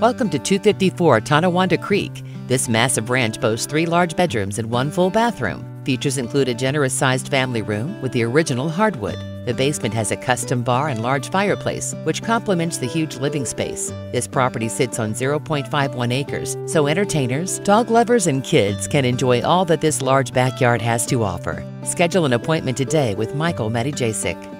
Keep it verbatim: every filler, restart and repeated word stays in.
Welcome to two fifty-four Tonawanda Creek. This massive ranch boasts three large bedrooms and one full bathroom. Features include a generous-sized family room with the original hardwood. The basement has a custom bar and large fireplace, which complements the huge living space. This property sits on zero point five one acres, so entertainers, dog lovers, and kids can enjoy all that this large backyard has to offer. Schedule an appointment today with Michael Matyjasik.